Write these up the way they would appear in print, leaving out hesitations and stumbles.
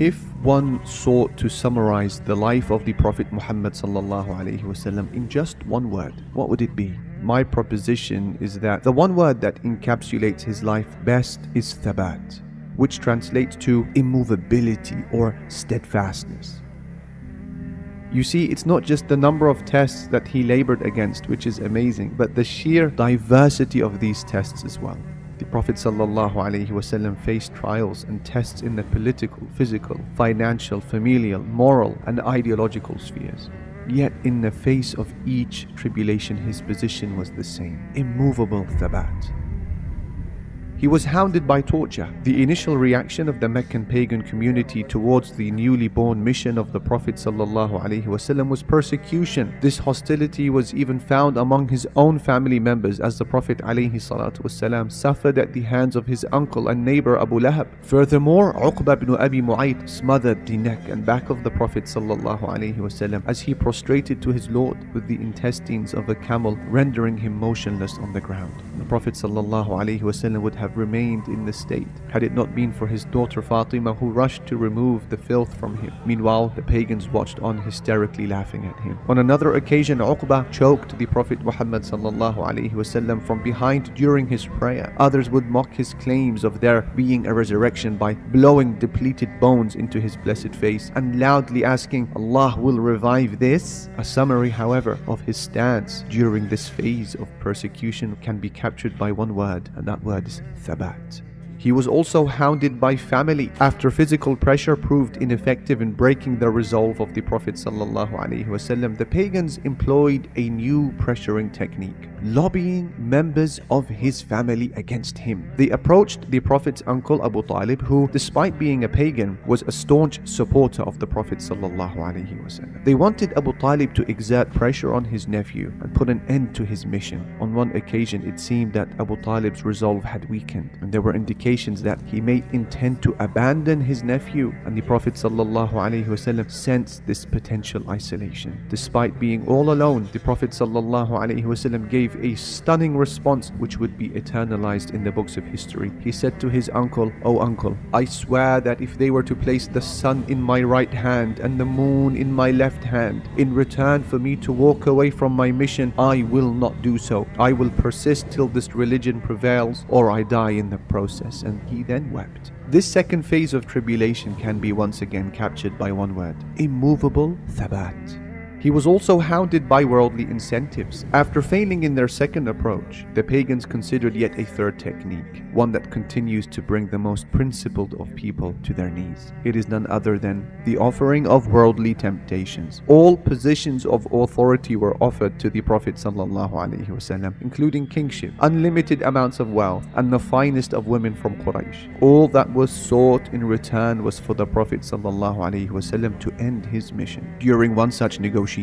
If one sought to summarize the life of the Prophet Muhammad ﷺ in just one word, what would it be? My proposition is that the one word that encapsulates his life best is thabat, which translates to immovability or steadfastness. You see, it's not just the number of tests that he labored against, which is amazing, but the sheer diversity of these tests as well. The Prophet ﷺ faced trials and tests in the political, physical, financial, familial, moral and ideological spheres. Yet in the face of each tribulation, his position was the same, immovable thabat. He was hounded by torture. The initial reaction of the Meccan pagan community towards the newly born mission of the Prophet ﷺ was persecution. This hostility was even found among his own family members, as the Prophet ﷺ suffered at the hands of his uncle and neighbor Abu Lahab. Furthermore, Uqba ibn Abi Mu'ayt smothered the neck and back of the Prophet ﷺ as he prostrated to his Lord with the intestines of a camel, rendering him motionless on the ground. The Prophet ﷺ would have remained in the state had it not been for his daughter Fatima, who rushed to remove the filth from him. Meanwhile, the pagans watched on, hysterically laughing at him. On another occasion, Uqba choked the Prophet Muhammad ﷺ from behind during his prayer. Others would mock his claims of there being a resurrection by blowing depleted bones into his blessed face and loudly asking, "Allah will revive this?" A summary, however, of his stance during this phase of persecution can be captured by one word, and that word is thabat. He was also hounded by family after physical pressure proved ineffective in breaking the resolve of the Prophet ﷺ. The pagans employed a new pressuring technique, lobbying members of his family against him. They approached the Prophet's uncle Abu Talib, who, despite being a pagan, was a staunch supporter of the Prophet ﷺ. They wanted Abu Talib to exert pressure on his nephew and put an end to his mission. On one occasion, it seemed that Abu Talib's resolve had weakened, and there were indications that he may intend to abandon his nephew, and the Prophet ﷺ sensed this potential isolation. Despite being all alone, the Prophet ﷺ gave a stunning response which would be eternalized in the books of history. He said to his uncle, "O uncle, I swear that if they were to place the sun in my right hand and the moon in my left hand, in return for me to walk away from my mission, I will not do so. I will persist till this religion prevails, or I die in the process." And he then wept. This second phase of tribulation can be once again captured by one word, immovable thabat. He was also hounded by worldly incentives. After failing in their second approach, the pagans considered yet a third technique, one that continues to bring the most principled of people to their knees. It is none other than the offering of worldly temptations. All positions of authority were offered to the Prophet ﷺ, including kingship, unlimited amounts of wealth, and the finest of women from Quraysh. All that was sought in return was for the Prophet ﷺ to end his mission. During one such negotiation,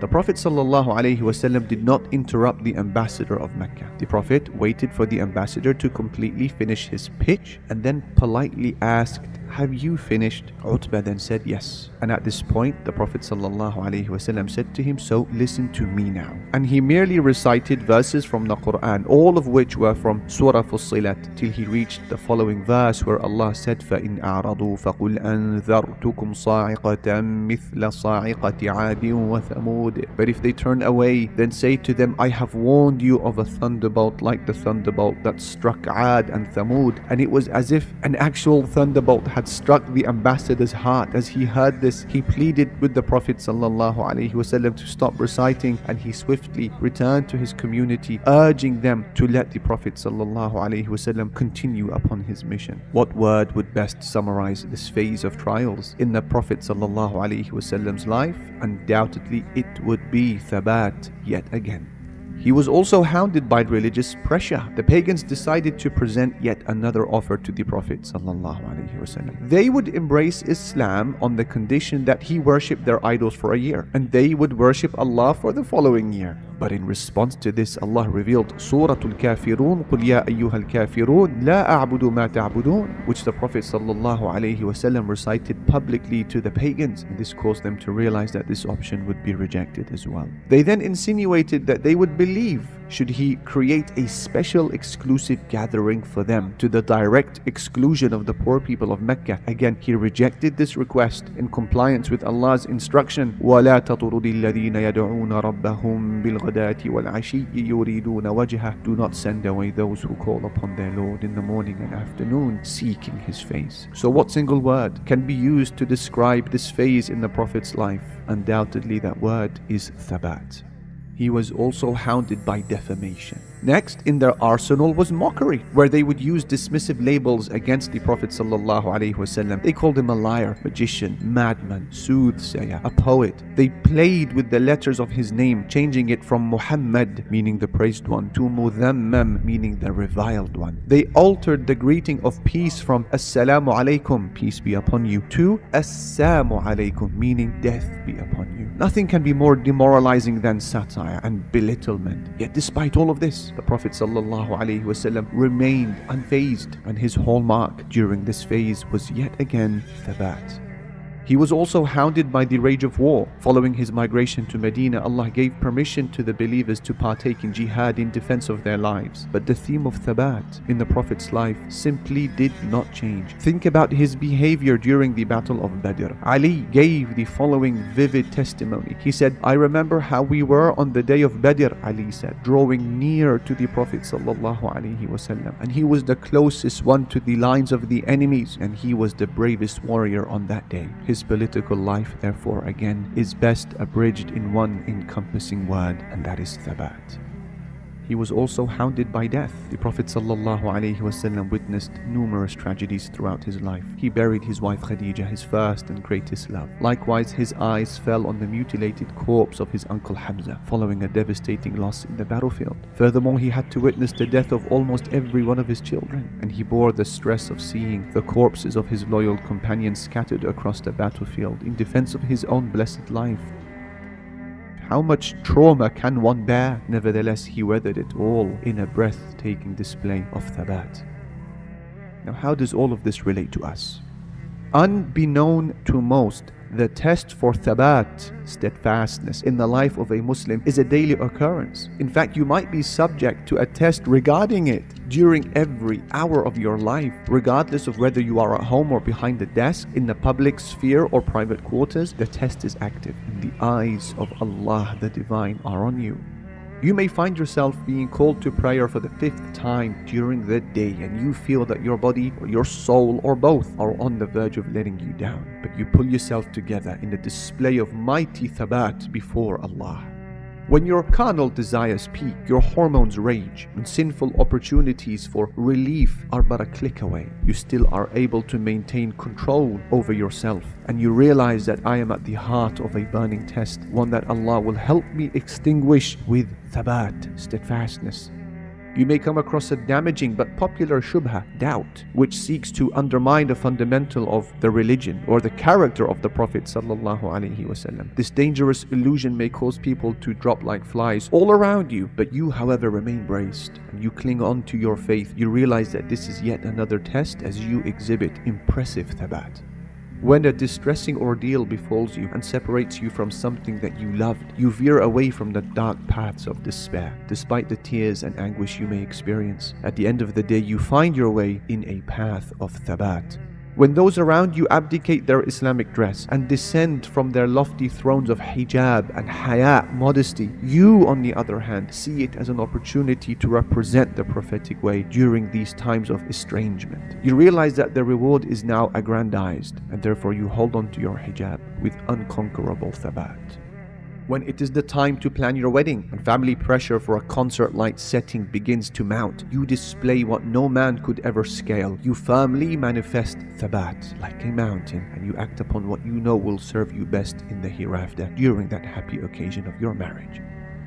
the Prophet ﷺ did not interrupt the ambassador of Mecca. The Prophet waited for the ambassador to completely finish his pitch and then politely asked, "Have you finished?" Utbah then said, "Yes." And at this point, the Prophet ﷺ said to him, "So listen to me now." And he merely recited verses from the Quran, all of which were from Surah Fusilat, till he reached the following verse where Allah said, فَإِنْ أَعْرَضُوا فَقُلْ أَنذَرْتُكُمْ صَاعِقَةً مِثْلَ صَاعِقَةِ عَادٍ وَثَمُودٍ. But if they turn away, then say to them, "I have warned you of a thunderbolt like the thunderbolt that struck Ad and Thamud." And it was as if an actual thunderbolt had struck the ambassador's heart. As he heard this, he pleaded with the Prophet ﷺ to stop reciting, and he swiftly returned to his community, urging them to let the Prophet ﷺ continue upon his mission. What word would best summarize this phase of trials in the Prophet ﷺ's life? Undoubtedly, it would be thabat yet again. He was also hounded by religious pressure. The pagans decided to present yet another offer to the Prophet ﷺ. They would embrace Islam on the condition that he worship their idols for a year, and they would worship Allah for the following year. But in response to this, Allah revealed Suratul Kafirun, قُلْ يَا أَيُّهَا الْكَافِرُونَ لَا أَعْبُدُ مَا تَعْبُدُونَ, which the Prophet ﷺ recited publicly to the pagans, and this caused them to realize that this option would be rejected as well. They then insinuated that they would believe believe should he create a special exclusive gathering for them to the direct exclusion of the poor people of Mecca? Again, he rejected this request in compliance with Allah's instruction, وَلَا تَطُرُدِ الَّذِينَ يَدْعُونَ رَبَّهُمْ بِالْغَدَاةِ وَالْعَشِيِّ يُرِيدُونَ وَجْهَهُ. Do not send away those who call upon their Lord in the morning and afternoon, seeking His face. So what single word can be used to describe this phase in the Prophet's life? Undoubtedly that word is thabat. He was also hounded by defamation. Next in their arsenal was mockery, where they would use dismissive labels against the Prophet ﷺ. They called him a liar, magician, madman, soothsayer, a poet. They played with the letters of his name, changing it from Muhammad, meaning the praised one, to Mudhammam, meaning the reviled one. They altered the greeting of peace from Assalamu Alaikum, peace be upon you, to Assamu Alaikum, meaning death be upon you. Nothing can be more demoralizing than satire and belittlement. Yet despite all of this, the Prophet ﷺ remained unfazed, and his hallmark during this phase was yet again thabat. He was also hounded by the rage of war. Following his migration to Medina, Allah gave permission to the believers to partake in jihad in defense of their lives. But the theme of thabat in the Prophet's life simply did not change. Think about his behavior during the Battle of Badr. Ali gave the following vivid testimony. He said, "I remember how we were on the day of Badr," Ali said, "drawing near to the Prophet ﷺ. And he was the closest one to the lines of the enemies, and he was the bravest warrior on that day." His political life, therefore, again, is best abridged in one encompassing word, and that is thabat. He was also hounded by death. The Prophet ﷺ witnessed numerous tragedies throughout his life. He buried his wife Khadija, his first and greatest love. Likewise, his eyes fell on the mutilated corpse of his uncle Hamza, following a devastating loss in the battlefield. Furthermore, he had to witness the death of almost every one of his children, and he bore the stress of seeing the corpses of his loyal companions scattered across the battlefield in defense of his own blessed life. How much trauma can one bear? Nevertheless, he weathered it all in a breathtaking display of thabat. Now, how does all of this relate to us? Unbeknown to most, the test for thabat, steadfastness, in the life of a Muslim is a daily occurrence. In fact, you might be subject to a test regarding it during every hour of your life, regardless of whether you are at home or behind the desk, in the public sphere or private quarters. The test is active, and the eyes of Allah the Divine are on you. You may find yourself being called to prayer for the 5th time during the day, and you feel that your body or your soul or both are on the verge of letting you down. But you pull yourself together in a display of mighty thabat before Allah. When your carnal desires peak, your hormones rage, and sinful opportunities for relief are but a click away, you still are able to maintain control over yourself, and you realize that I am at the heart of a burning test, one that Allah will help me extinguish with thabat, steadfastness. You may come across a damaging but popular shubha, doubt, which seeks to undermine the fundamental of the religion or the character of the Prophet ﷺ. This dangerous illusion may cause people to drop like flies all around you, but you, however, remain braced, and you cling on to your faith. You realize that this is yet another test as you exhibit impressive thabat. When a distressing ordeal befalls you and separates you from something that you loved, you veer away from the dark paths of despair. Despite the tears and anguish you may experience, at the end of the day you find your way in a path of thabat. When those around you abdicate their Islamic dress and descend from their lofty thrones of hijab and haya, modesty, you, on the other hand, see it as an opportunity to represent the prophetic way during these times of estrangement. You realize that the reward is now aggrandized, and therefore you hold on to your hijab with unconquerable thabat. When it is the time to plan your wedding and family pressure for a concert-like setting begins to mount, you display what no man could ever scale. You firmly manifest thabat like a mountain, and you act upon what you know will serve you best in the hereafter during that happy occasion of your marriage.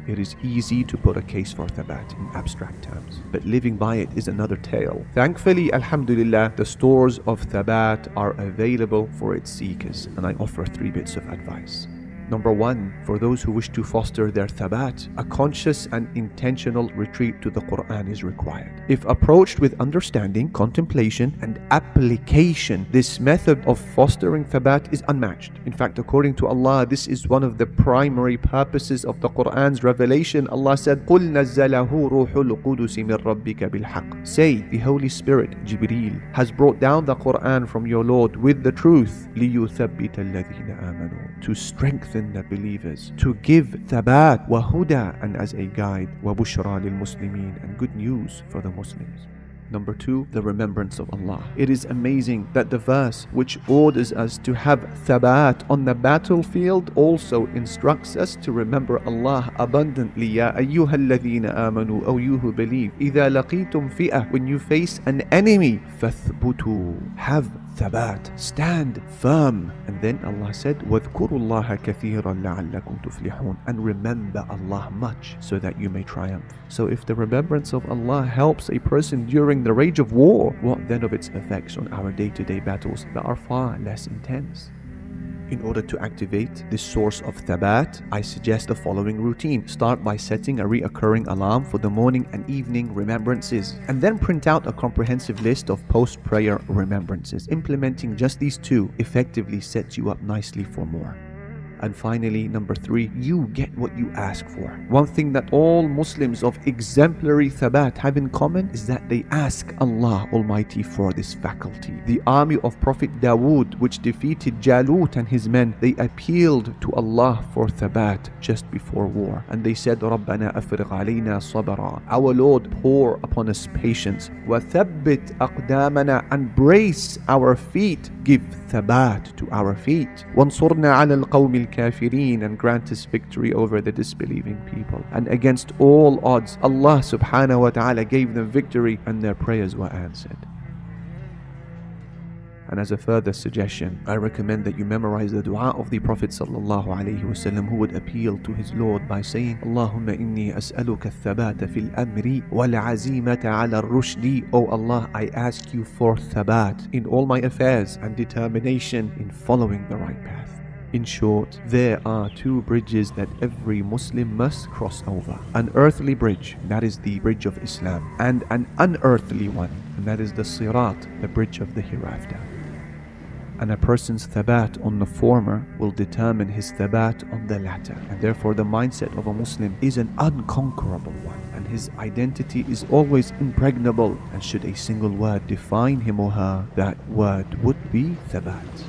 It is easy to put a case for thabat in abstract terms, but living by it is another tale. Thankfully, alhamdulillah, the stores of thabat are available for its seekers, and I offer 3 bits of advice. Number one, for those who wish to foster their thabat, a conscious and intentional retreat to the Quran is required. If approached with understanding, contemplation, and application, this method of fostering thabat is unmatched. In fact, according to Allah, this is one of the primary purposes of the Quran's revelation. Allah said, قُلْ نَزَّلَهُ رُوحُ الْقُدُسِ مِنْ رَبِّكَ بِالْحَقِّ. Say, the Holy Spirit, Jibril, has brought down the Quran from your Lord with the truth, لِيُثَبِّتَ الَّذِينَ آمَنُوا, to strengthen the believers, to give thabat wa huda, and as a guide, wa bushra lil muslimin, and good news for the Muslims. Number two, the remembrance of Allah. It is amazing that the verse which orders us to have thabat on the battlefield also instructs us to remember Allah abundantly. Ya ayyuhalladhina amanu, O you who believe, idha laqitum fi'ah, when you face an enemy, fathbutu, have thabat, stand firm. And then Allah said, وَاذْكُرُوا اللَّهَ كَثِيرًا لَعَلَّكُمْ تُفْلِحُونَ, and remember Allah much so that you may triumph. So if the remembrance of Allah helps a person during the rage of war, what then of its effects on our day-to-day battles that are far less intense? In order to activate this source of thabat, I suggest the following routine. Start by setting a reoccurring alarm for the morning and evening remembrances, and then print out a comprehensive list of post-prayer remembrances. Implementing just these two effectively sets you up nicely for more. And finally, number three, you get what you ask for. One thing that all Muslims of exemplary thabat have in common is that they ask Allah Almighty for this faculty. The army of Prophet Dawood, which defeated Jalut and his men, they appealed to Allah for thabat just before war. And they said, رَبَّنَا أَفْرِغْ عَلَيْنَا صَبْرًا, our Lord, pour upon us patience. وَثَبِّتْ أَقْدَامَنَا, and brace our feet, give thabat to our feet. وَانْصُرْنَا عَلَى الْقَوْمِ الْكَافِرِينَ, and grant us victory over the disbelieving people. And against all odds, Allah subhanahu wa ta'ala gave them victory, and their prayers were answered. And as a further suggestion, I recommend that you memorize the dua of the Prophet sallallahu alayhi wasallam, who would appeal to his Lord by saying, Allahumma inni as'aluka thabata fil amri wal azimata ala rushdi. O Allah, I ask you for thabat in all my affairs and determination in following the right path. In short, there are two bridges that every Muslim must cross over. An earthly bridge, that is the bridge of Islam, and an unearthly one, and that is the Sirat, the bridge of the hereafter. And a person's thabat on the former will determine his thabat on the latter. And therefore the mindset of a Muslim is an unconquerable one, and his identity is always impregnable. And should a single word define him or her, that word would be thabat.